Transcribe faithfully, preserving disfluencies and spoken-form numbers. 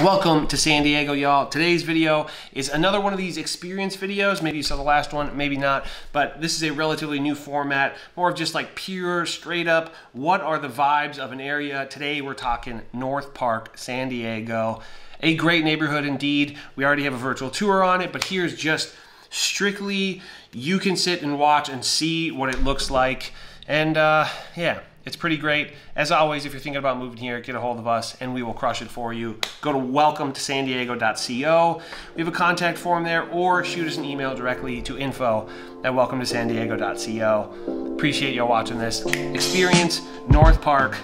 Welcome to San Diego, y'all. Today's video is another one of these experience videos. Maybe you saw the last one, maybe not, but this is a relatively new format, more of just like pure, straight up, what are the vibes of an area? Today we're talking North Park, San Diego. A great neighborhood indeed. We already have a virtual tour on it, but here's just strictly, you can sit and watch and see what it looks like. And uh, yeah. It's pretty great. As always, if you're thinking about moving here, get a hold of us and we will crush it for you. Go to welcome to san diego dot co. We have a contact form there, or shoot us an email directly to info at welcome to san diego dot co. Appreciate y'all watching this. Experience North Park.